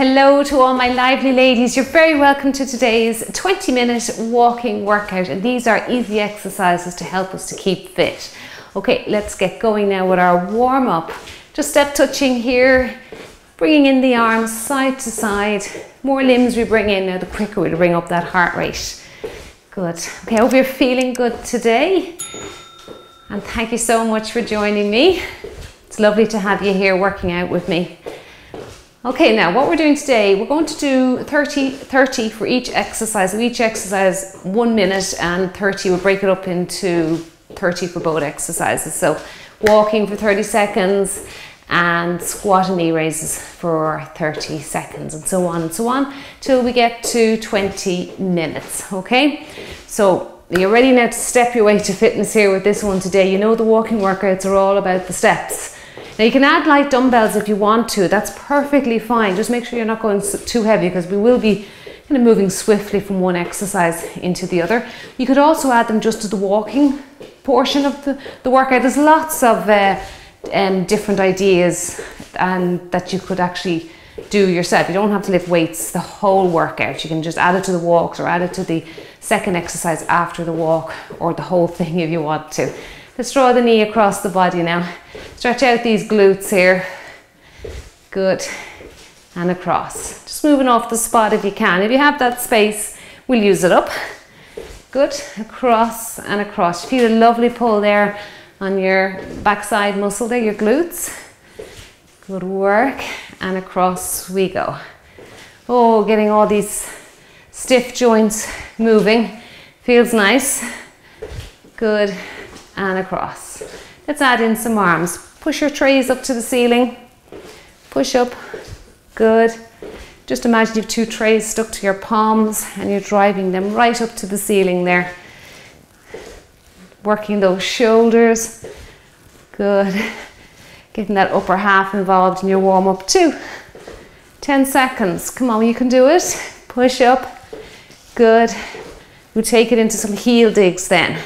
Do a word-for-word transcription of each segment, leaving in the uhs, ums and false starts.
Hello to all my lively ladies. You're very welcome to today's twenty minute walking workout, and these are easy exercises to help us to keep fit. Okay, let's get going now with our warm up. Just step touching here, bringing in the arms side to side. More limbs we bring in now, the quicker we'll bring up that heart rate. Good. Okay, I hope you're feeling good today. And thank you so much for joining me. It's lovely to have you here working out with me. Okay, now what we're doing today, we're going to do thirty, thirty for each exercise. We each exercise one minute and thirty. We'll break it up into thirty for both exercises. So walking for thirty seconds and squat and knee raises for thirty seconds, and so on and so on till we get to twenty minutes, okay? So you're ready now to step your way to fitness here with this one today. You know the walking workouts are all about the steps. Now you can add light dumbbells if you want to, that's perfectly fine. Just make sure you're not going too heavy because we will be kind of moving swiftly from one exercise into the other. You could also add them just to the walking portion of the, the workout. There's lots of uh, um, different ideas and that you could actually do yourself. You don't have to lift weights the whole workout. You can just add it to the walks or add it to the second exercise after the walk, or the whole thing if you want to. Let's draw the knee across the body now. Stretch out these glutes here. Good. And across. Just moving off the spot if you can. If you have that space, we'll use it up. Good. Across and across. Feel a lovely pull there on your backside muscle there, your glutes. Good work. And across we go. Oh, getting all these stiff joints moving. Feels nice. Good. And across. Let's add in some arms. Push your trays up to the ceiling. Push up. Good. Just imagine you have two trays stuck to your palms and you're driving them right up to the ceiling there. Working those shoulders. Good. Getting that upper half involved in your warm up too. ten seconds. Come on, you can do it. Push up. Good. We'll take it into some heel digs then.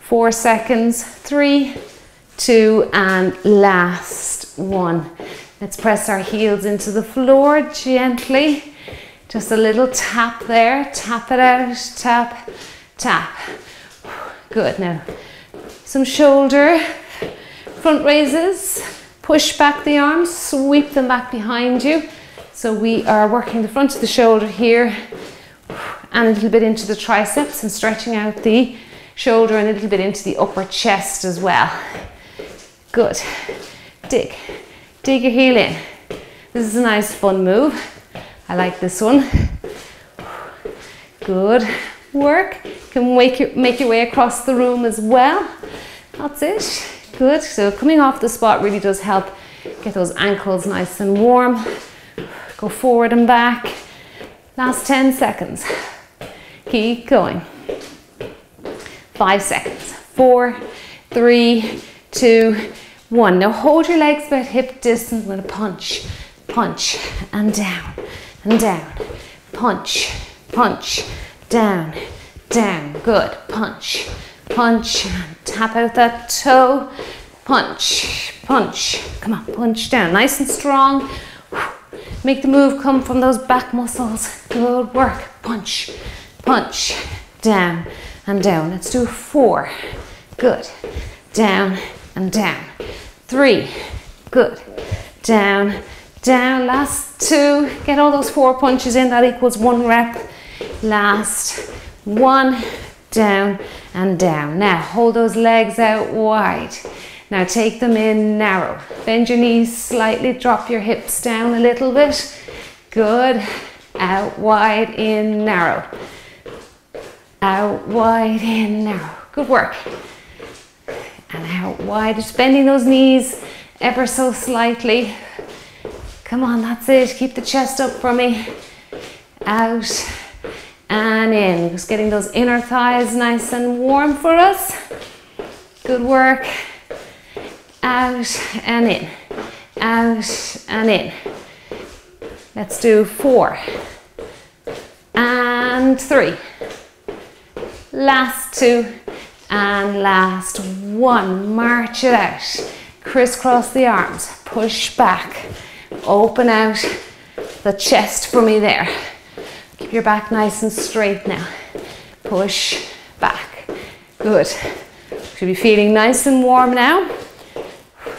Four seconds, three, two, and last one. Let's press our heels into the floor gently. Just a little tap there, tap it out, tap, tap. Good, now some shoulder front raises. Push back the arms, sweep them back behind you. So we are working the front of the shoulder here and a little bit into the triceps and stretching out the shoulder and a little bit into the upper chest as well. Good. Dig. Dig your heel in. This is a nice fun move. I like this one. Good work. You can make your, make your way across the room as well. That's it. Good. So coming off the spot really does help get those ankles nice and warm. Go forward and back. Last ten seconds. Keep going. Five seconds, four, three, two, one. Now hold your legs about hip distance. I'm gonna punch, punch, and down, and down. Punch, punch, down, down. Good, punch, punch, tap out that toe. Punch, punch, come on, punch down. Nice and strong. Make the move come from those back muscles. Good work, punch, punch, down. And down. Let's do four. Good. Down and down. Three. Good. Down, down. Last two. Get all those four punches in. That equals one rep. Last one. Down and down. Now hold those legs out wide. Now take them in narrow. Bend your knees slightly. Drop your hips down a little bit. Good. Out wide, in narrow. Out wide, in narrow. Good work. And out wide. Just bending those knees ever so slightly. Come on, that's it. Keep the chest up for me. Out and in. Just getting those inner thighs nice and warm for us. Good work. Out and in. Out and in. Let's do four. And three. Last two and last one. March it out. Crisscross the arms. Push back. Open out. the chest for me there. Keep your back nice and straight now. Push back. Good. Should be feeling nice and warm now.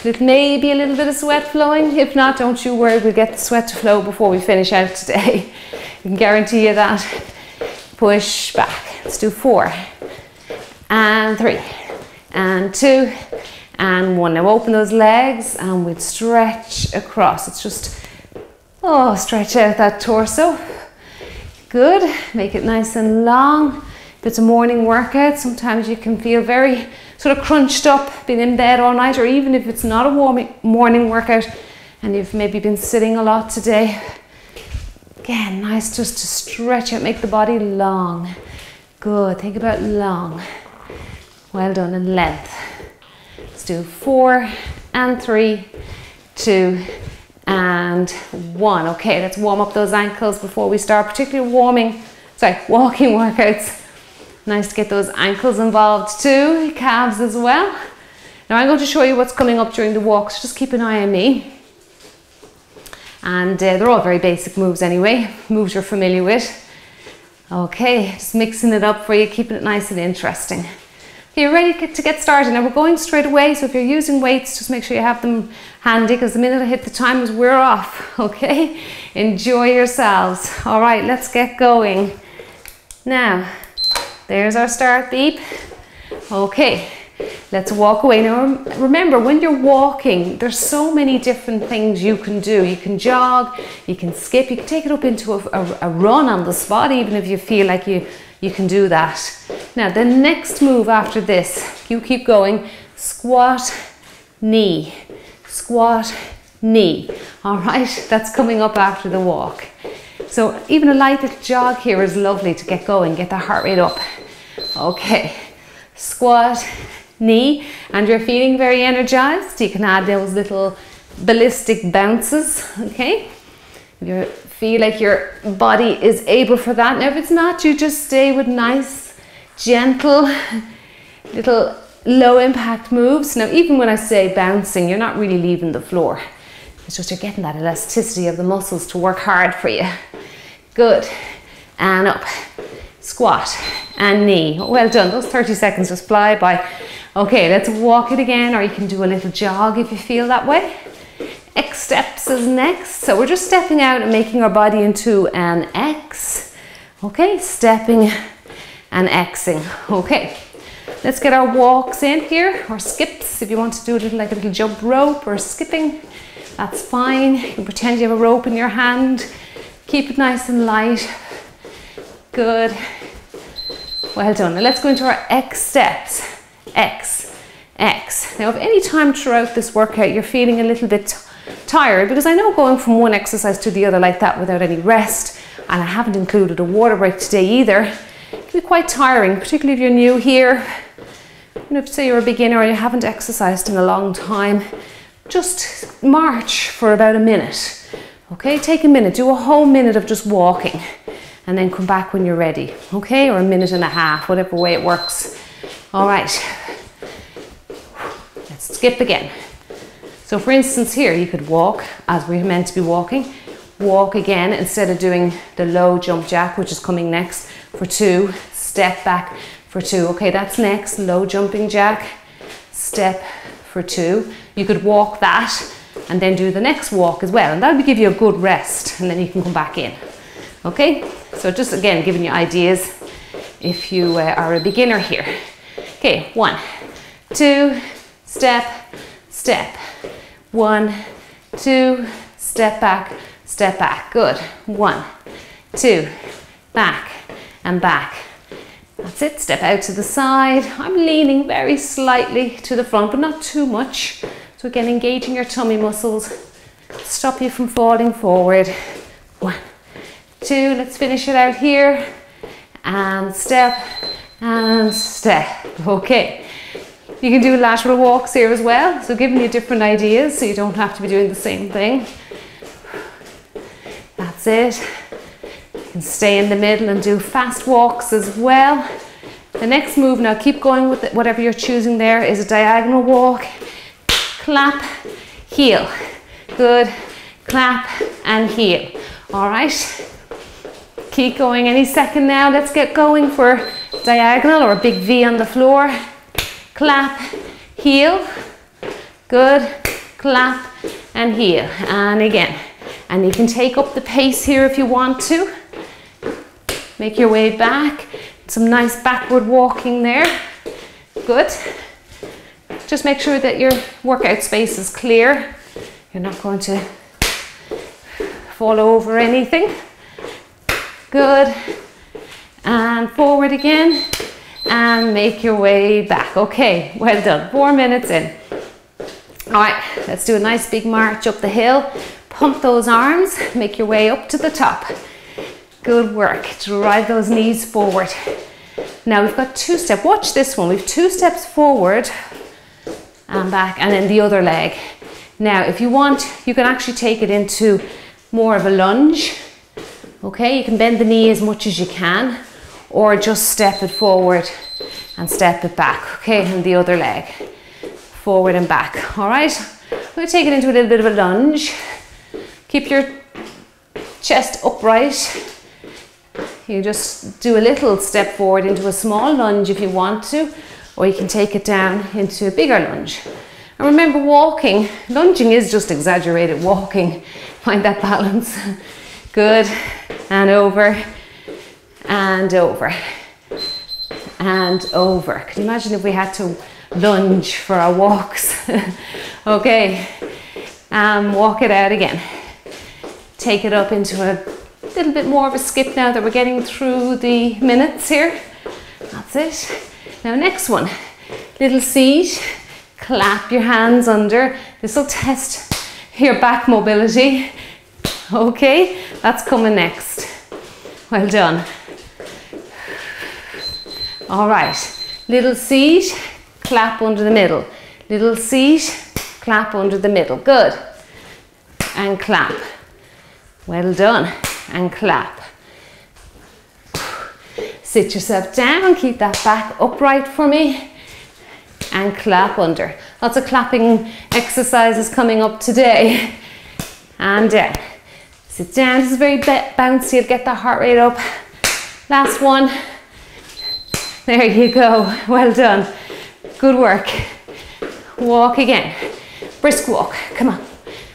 It may be a little bit of sweat flowing. If not, don't you worry, we'll get the sweat to flow before we finish out today. I can guarantee you that. Push back. Let's do four. And three. And two. And one. Now open those legs and we'll stretch across. It's just, oh, stretch out that torso. Good. Make it nice and long. If it's a morning workout, sometimes you can feel very sort of crunched up, been in bed all night, or even if it's not a warm morning workout and you've maybe been sitting a lot today. Again, nice just to stretch out, make the body long. Good, think about long. Well done, and length. Let's do four and three, two and one. Okay, let's warm up those ankles before we start, particularly warming, sorry, walking workouts. Nice to get those ankles involved too, calves as well. Now I'm going to show you what's coming up during the walk, so just keep an eye on me. And uh, they're all very basic moves anyway, moves you're familiar with. Okay, just mixing it up for you, keeping it nice and interesting. Okay, you're ready to get started. Now we're going straight away, so if you're using weights, just make sure you have them handy, because the minute I hit the timers, we're off, okay? Enjoy yourselves. All right, let's get going. Now, there's our start beep. Okay, let's walk away. Now remember, when you're walking, there's so many different things you can do. You can jog, you can skip, you can take it up into a, a, a run on the spot, even if you feel like you, you can do that. Now the next move after this, you keep going, squat, knee, squat, knee. All right, that's coming up after the walk. So even a light little jog here is lovely to get going, get the heart rate up. Okay, squat, knee, and you're feeling very energized. You can add those little ballistic bounces, okay? You feel like your body is able for that. Now if it's not, you just stay with nice, gentle, little low impact moves. Now even when I say bouncing, you're not really leaving the floor. It's just you're getting that elasticity of the muscles to work hard for you. Good, and up, squat, and knee. Well done, those thirty seconds just fly by. Okay, let's walk it again, or you can do a little jog if you feel that way. X steps is next. So we're just stepping out and making our body into an X. Okay, stepping and Xing. Okay, let's get our walks in here, or skips, if you want to do a little, like a little jump rope or skipping. That's fine. You can pretend you have a rope in your hand. Keep it nice and light. Good. Well done. Now let's go into our X steps. X, X. Now if any time throughout this workout you're feeling a little bit tired, because I know going from one exercise to the other like that without any rest, and I haven't included a water break today either, it can be quite tiring, particularly if you're new here. You know, if say you're a beginner or you haven't exercised in a long time, just march for about a minute. Okay, take a minute, do a whole minute of just walking, and then come back when you're ready, okay? Or a minute and a half, whatever way it works. All right, let's skip again. So for instance here, you could walk as we're meant to be walking, walk again instead of doing the low jump jack, which is coming next, for two, step back for two. Okay, that's next, low jumping jack, step for two. You could walk that and then do the next walk as well, and that would give you a good rest, and then you can come back in. Okay, so just again giving you ideas if you uh, are a beginner here. Okay, one, two, step, step, one, two, step back, step back. Good. One, two, back and back. That's it, step out to the side. I'm leaning very slightly to the front, but not too much. So again, engaging your tummy muscles, stop you from falling forward. One, two, let's finish it out here. And step, and step. Okay. You can do lateral walks here as well. So giving you different ideas, so you don't have to be doing the same thing. That's it. You can stay in the middle and do fast walks as well. The next move, now keep going with it, whatever you're choosing there, is a diagonal walk. Clap, heel. Good. Clap and heel. All right, keep going any second now. Let's get going for diagonal or a big V on the floor. Clap, heel, good, clap and heel, and again. And you can take up the pace here if you want to. Make your way back, some nice backward walking there. Good. Just make sure that your workout space is clear. You're not going to fall over anything. Good. And forward again, and make your way back. Okay, well done, four minutes in. All right, let's do a nice big march up the hill. Pump those arms, make your way up to the top. Good work, drive those knees forward. Now we've got two steps, watch this one, we've two steps forward and back and then the other leg. Now if you want, you can actually take it into more of a lunge. Okay, you can bend the knee as much as you can or just step it forward and step it back. Okay, and the other leg, forward and back, all right? I'm gonna take it into a little bit of a lunge. Keep your chest upright. You just do a little step forward into a small lunge if you want to, or you can take it down into a bigger lunge. And remember walking, lunging is just exaggerated walking. Find that balance. Good, and over, and over, and over. Can you imagine if we had to lunge for our walks? Okay, um, walk it out again. Take it up into a little bit more of a skip now that we're getting through the minutes here. That's it. Now next one, little seat, clap your hands under. This will test your back mobility. Okay, that's coming next. Well done. All right, little seat, clap under the middle. Little seat, clap under the middle. Good. And clap. Well done, and clap. Sit yourself down, keep that back upright for me, and clap under. Lots of clapping exercises coming up today. And down. Sit down, this is very bouncy, you'll get that heart rate up. Last one. There you go, well done. Good work. Walk again. Brisk walk, come on.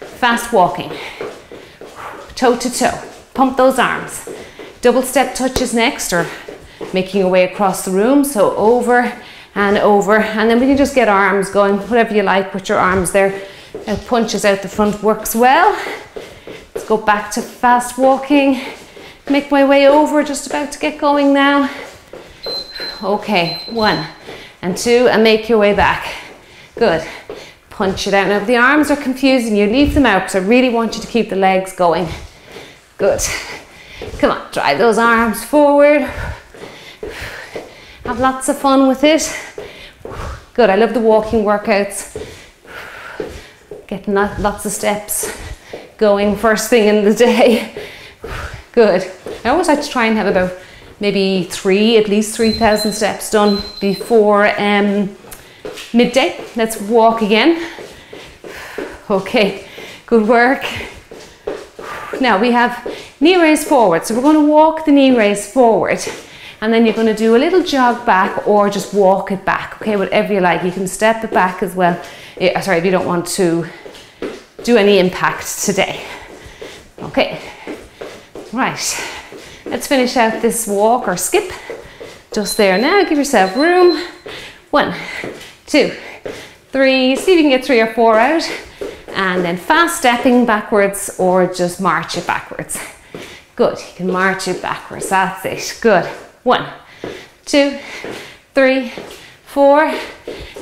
Fast walking. Toe to toe, pump those arms. Double step touches next, or making your way across the room. So over and over, and then we can just get arms going, whatever you like with your arms there. It punches out the front, works well. Let's go back to fast walking. Make my way over, just about to get going now. Okay, one and two, and make your way back. Good. Punch it out. Now if the arms are confusing you, leave them out because I really want you to keep the legs going. Good. Come on, drive those arms forward. Have lots of fun with it. Good, I love the walking workouts. Getting lots of steps going first thing in the day. Good. I always like to try and have about maybe three, at least three thousand steps done before um, midday. Let's walk again. Okay, good work. Now we have knee raise forward, so we're going to walk the knee raise forward and then you're going to do a little jog back or just walk it back. Okay, whatever you like. You can step it back as well. Yeah, sorry, if you don't want to do any impact today. Okay, right, let's finish out this walk or skip just there now. Give yourself room. One, two, three, see if you can get three or four out, and then fast stepping backwards or just march it backwards. Good, you can march it backwards, that's it, good. One, two, three, four,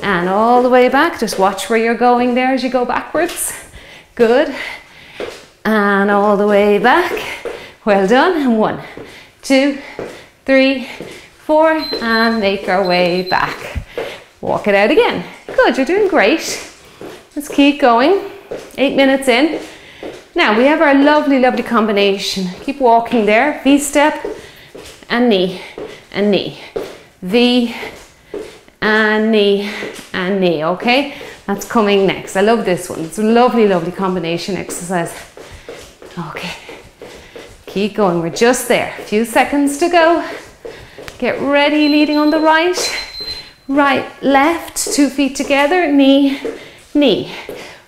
and all the way back. Just watch where you're going there as you go backwards. Good, and all the way back. Well done, and one, two, three, four, and make our way back. Walk it out again. Good, you're doing great. Let's keep going. Eight minutes in. Now we have our lovely, lovely combination. Keep walking there. V step and knee and knee. V and knee and knee, okay? That's coming next. I love this one. It's a lovely, lovely combination exercise. Okay. Keep going, we're just there. A few seconds to go. Get ready, leading on the right. Right, left, two feet together, knee, knee.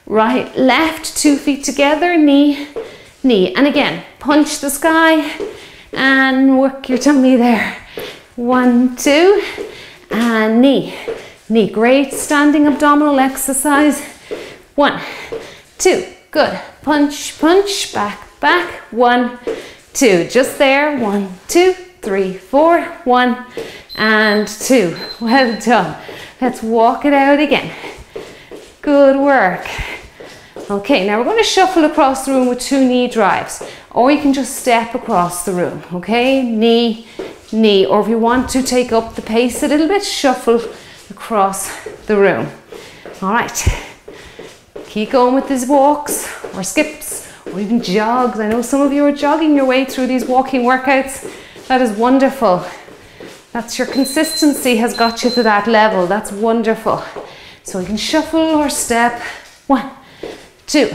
Right, left, two feet together, knee, knee. And again, punch the sky and work your tummy there. One, two, and knee, knee. Great standing abdominal exercise. One, two, good. Punch, punch, back, back. One, two, just there. One, two, three, four. One, and two. Well done. Let's walk it out again. Good work. Okay, now we're going to shuffle across the room with two knee drives, or you can just step across the room, okay? Knee, knee, or if you want to take up the pace a little bit, shuffle across the room. All right, keep going with these walks or skips or even jogs. I know some of you are jogging your way through these walking workouts. That is wonderful. That's your consistency has got you to that level. That's wonderful. So you can shuffle or step. One, two.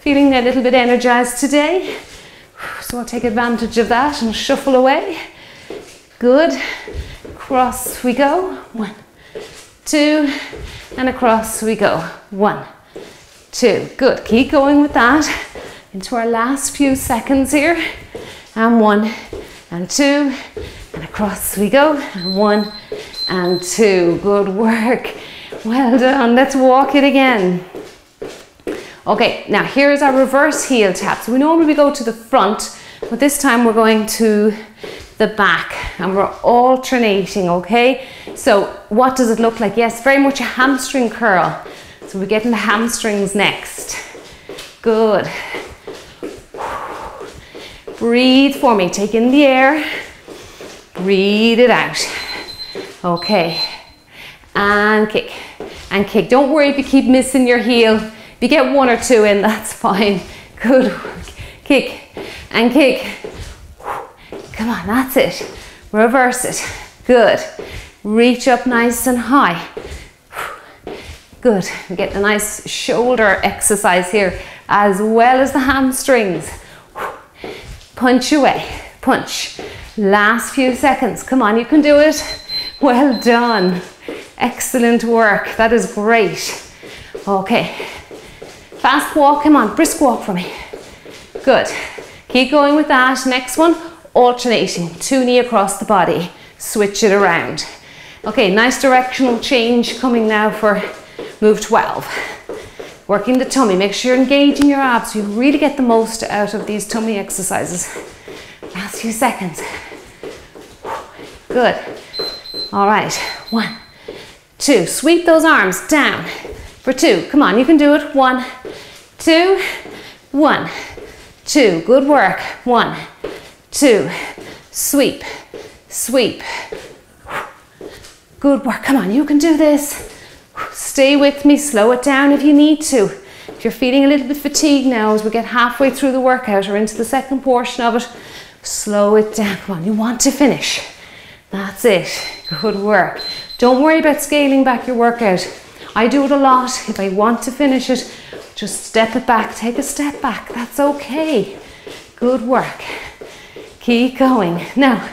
Feeling a little bit energized today, so I'll take advantage of that and shuffle away. Good. Across we go. One, two, and across we go. One, two. Good. Keep going with that into our last few seconds here. And one, and two, and across we go. And one, and two. Good work. Well done. Let's walk it again. Okay, now here's our reverse heel tap. So we normally go to the front, but this time we're going to the back and we're alternating, okay? So what does it look like? Yes, very much a hamstring curl. So we're getting the hamstrings next. Good. Breathe for me. Take in the air. Breathe it out. Okay. And kick. And kick. Don't worry if you keep missing your heel. If you get one or two in, that's fine. Good work. Kick. And kick. Come on, that's it. Reverse it. Good. Reach up nice and high. Good. We get a nice shoulder exercise here, as well as the hamstrings. Punch away. Punch. Last few seconds. Come on, you can do it. Well done. Excellent work. That is great. Okay. Fast walk. Come on. Brisk walk for me. Good. Keep going with that. Next one. Alternating, two knee across the body, switch it around. Okay, nice directional change coming now for move twelve. Working the tummy, make sure you're engaging your abs so you really get the most out of these tummy exercises. Last few seconds. Good. All right, one, two, sweep those arms down for two. Come on, you can do it. One, two, one, two. Good work. One, two, sweep, sweep. Good work. Come on, you can do this. Stay with me. Slow it down if you need to. If you're feeling a little bit fatigued now as we get halfway through the workout or into the second portion of it, slow it down. Come on, you want to finish. That's it. Good work. Don't worry about scaling back your workout. I do it a lot. If I want to finish it, just step it back. Take a step back. That's okay. Good work. Keep going. Now,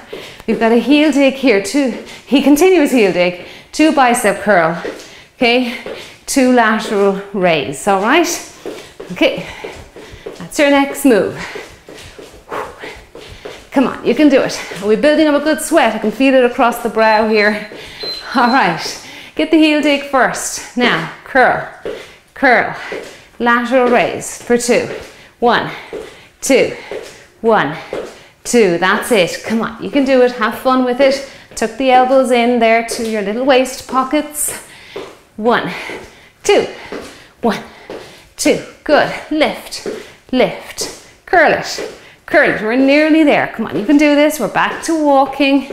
we've got a heel dig here, two, he continues heel dig, two bicep curl, okay? Two lateral raise, all right? Okay, that's your next move. Come on, you can do it. We're building up a good sweat. I can feel it across the brow here. All right, get the heel dig first. Now, curl, curl, lateral raise for two. One, two, one. Two, that's it. Come on, you can do it. Have fun with it. Tuck the elbows in there to your little waist pockets. One, two, one, two. Good. Lift, lift, curl it, curl it. We're nearly there. Come on, you can do this. We're back to walking.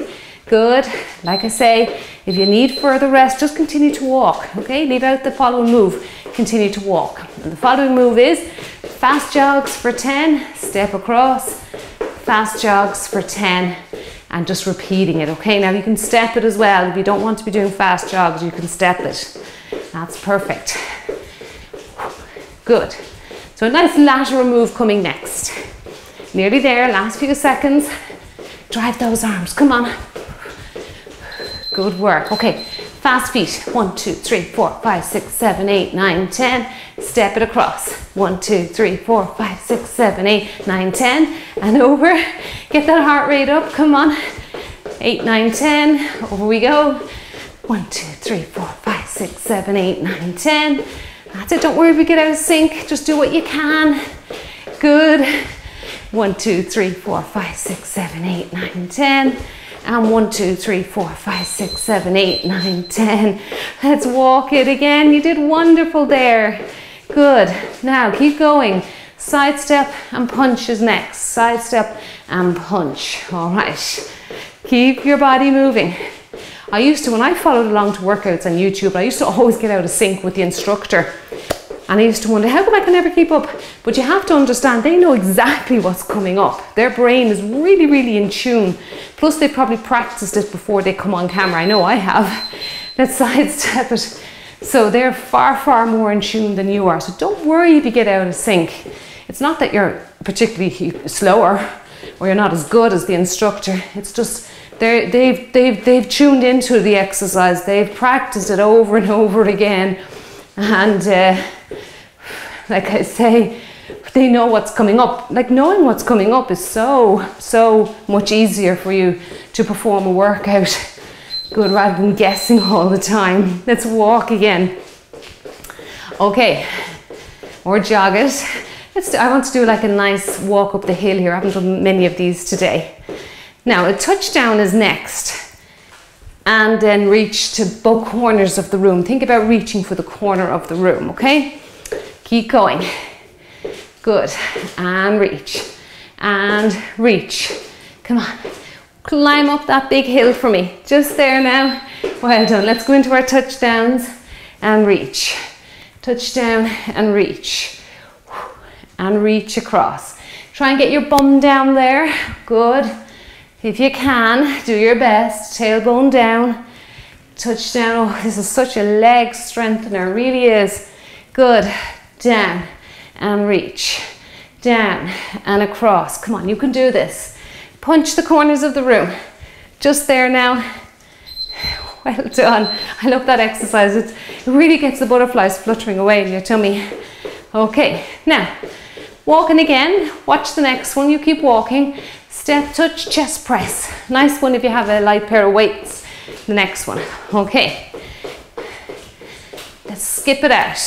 Good. Like I say, if you need further rest, just continue to walk. Okay, leave out the following move. Continue to walk. And the following move is fast jogs for ten, step across. Fast jogs for ten and just repeating it, okay? Now you can step it as well. If you don't want to be doing fast jogs, you can step it. That's perfect. Good. So a nice lateral move coming next. Nearly there, last few seconds. Drive those arms, come on. Good work, okay. Fast feet, one, two, three, four, five, six, seven, eight, nine, ten. Step it across, one, two, three, four, five, six, seven, eight, nine, ten. And over, get that heart rate up, come on. Eight, nine, ten, over we go. One, two, three, four, five, six, seven, eight, nine, ten. That's it, don't worry if you get out of sync, just do what you can. Good. One, two, three, four, five, six, seven, eight, nine, ten. And one, two, three, four, five, six, seven, eight, nine, ten. Let's walk it again. You did wonderful there. Good. Now keep going. Side step and punch is next. Side step and punch. All right. Keep your body moving. I used to, when I followed along to workouts on YouTube, I used to always get out of sync with the instructor. And I used to wonder, how come I can never keep up? But you have to understand, they know exactly what's coming up. Their brain is really, really in tune. Plus, they probably practiced it before they come on camera. I know I have. Let's sidestep it. So they're far, far more in tune than you are. So don't worry if you get out of sync. It's not that you're particularly slower or you're not as good as the instructor. It's just they're, they've, they've, they've tuned into the exercise. They've practiced it over and over again. And uh, like I say, they know what's coming up. Like knowing what's coming up is so, so much easier for you to perform a workout. Good, rather than guessing all the time. Let's walk again. Okay, or jog it. Let's do, I want to do like a nice walk up the hill here. I haven't done many of these today. Now a touchdown is next. And then reach to both corners of the room. Think about reaching for the corner of the room, okay? Keep going. Good. And reach. And reach. Come on. Climb up that big hill for me. Just there now. Well done. Let's go into our touchdowns and reach. Touchdown and reach. And reach across. Try and get your bum down there. Good. If you can, do your best, tailbone down, touchdown. Oh, this is such a leg strengthener, really is. Good, down and reach, down and across. Come on, you can do this. Punch the corners of the room. Just there now. Well done. I love that exercise. It really gets the butterflies fluttering away in your tummy. Okay, now, walking again. Watch the next one, you keep walking. Step, touch, chest press. Nice one if you have a light pair of weights. The next one. Okay. Let's skip it out.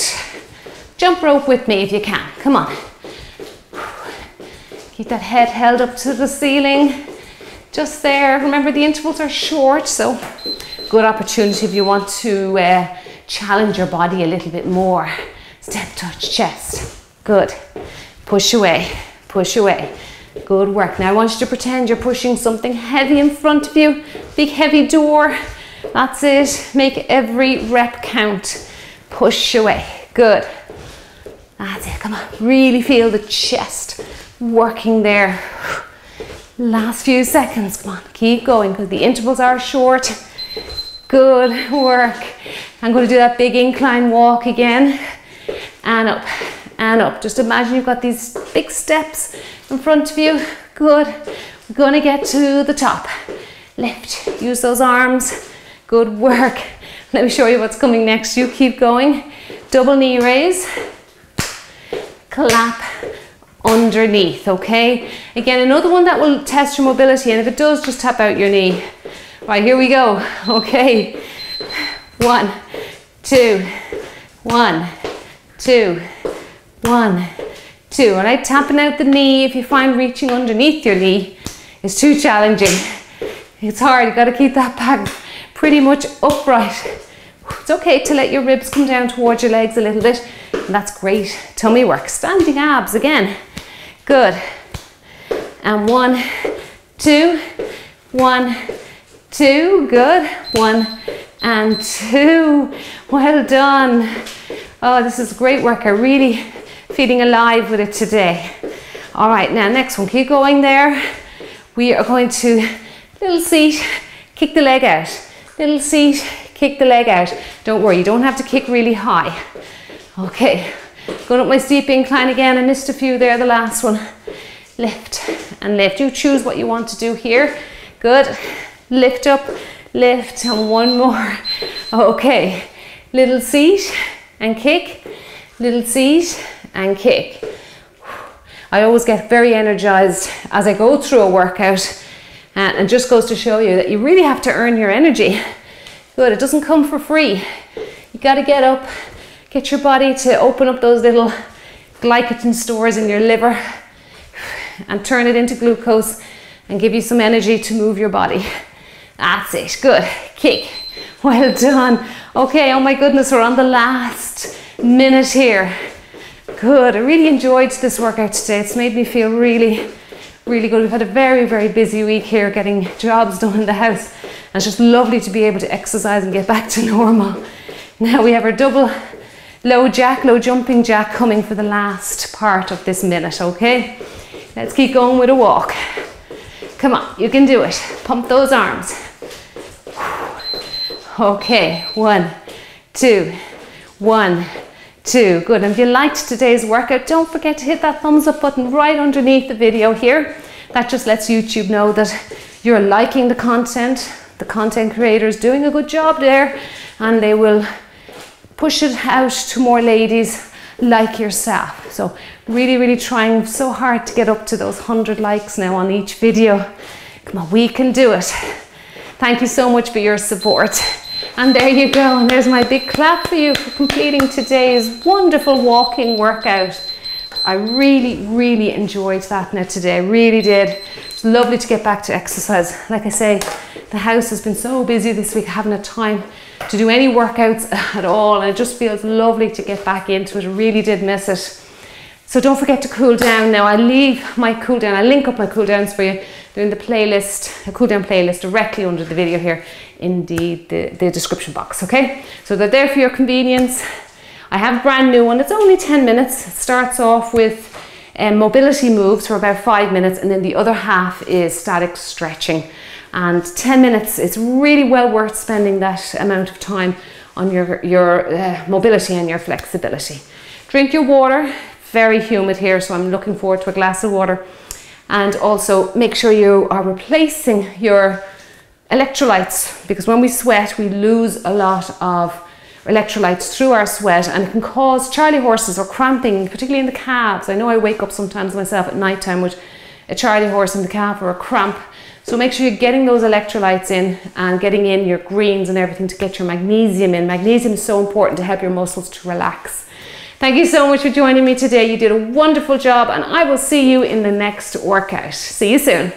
Jump rope with me if you can. Come on. Keep that head held up to the ceiling. Just there. Remember the intervals are short, so good opportunity if you want to uh, challenge your body a little bit more. Step, touch, chest. Good. Push away. Push away. Good work. Now I want you to pretend you're pushing something heavy in front of you. Big heavy door. That's it. Make every rep count. Push away. Good. That's it. Come on. Really feel the chest working there. Last few seconds. Come on. Keep going because the intervals are short. Good work. I'm going to do that big incline walk again. And up. And up. Just imagine you've got these big steps in front of you. Good. We're going to get to the top. Lift. Use those arms. Good work. Let me show you what's coming next. You keep going. Double knee raise. Clap underneath. Okay. Again, another one that will test your mobility. And if it does, just tap out your knee. Right, here we go. Okay. One, two, one, two. One, two, all right, tapping out the knee. If you find reaching underneath your knee is too challenging, it's hard, you've got to keep that back pretty much upright. It's okay to let your ribs come down towards your legs a little bit, and that's great tummy work. Standing abs again, good. And one, two, one, two, good. One and two, well done. Oh, this is great work, I really feeling alive with it today. All right, now next one, keep going there. We are going to little seat, kick the leg out. Little seat, kick the leg out. Don't worry, you don't have to kick really high. Okay, going up my steep incline again. I missed a few there, the last one. lift and lift. You choose what you want to do here. Good. Lift up, lift, and one more. Okay. Little seat and kick, little seat and kick. I always get very energized as I go through a workout, and it just goes to show you that you really have to earn your energy. Good, it doesn't come for free. You gotta get up, get your body to open up those little glycogen stores in your liver and turn it into glucose and give you some energy to move your body. That's it, good, kick, well done. Okay, oh my goodness, we're on the last minute here. Good, I really enjoyed this workout today. It's made me feel really, really good. We've had a very, very busy week here, getting jobs done in the house. And it's just lovely to be able to exercise and get back to normal. Now we have our double low jack, low jumping jack coming for the last part of this minute, okay? Let's keep going with a walk. Come on, you can do it. Pump those arms. Okay, one, two, one, two. Good, and if you liked today's workout, don't forget to hit that thumbs up button right underneath the video here. That just lets YouTube know that you're liking the content. The content creator is doing a good job there, and they will push it out to more ladies like yourself. So really, really trying so hard to get up to those one hundred likes now on each video. Come on, we can do it. Thank you so much for your support. And there you go, and there's my big clap for you for completing today's wonderful walking workout. I really, really enjoyed that now today, I really did. It's lovely to get back to exercise. Like I say, the house has been so busy this week, I haven't had time to do any workouts at all, and it just feels lovely to get back into it. I really did miss it. So don't forget to cool down now. I leave my cool down, I link up my cool downs for you. They're in the playlist, a cool down playlist directly under the video here in the, the, the description box, okay? So they're there for your convenience. I have a brand new one, it's only ten minutes. It starts off with um, mobility moves for about five minutes and then the other half is static stretching. And ten minutes, it's really well worth spending that amount of time on your, your uh, mobility and your flexibility. Drink your water. Very humid here, so I'm looking forward to a glass of water. And also make sure you are replacing your electrolytes, because when we sweat we lose a lot of electrolytes through our sweat, and it can cause charley horses or cramping, particularly in the calves. I know I wake up sometimes myself at night time with a charley horse in the calf or a cramp. So make sure you're getting those electrolytes in and getting in your greens and everything to get your magnesium in. Magnesium is so important to help your muscles to relax. Thank you so much for joining me today. You did a wonderful job, and I will see you in the next workout. See you soon.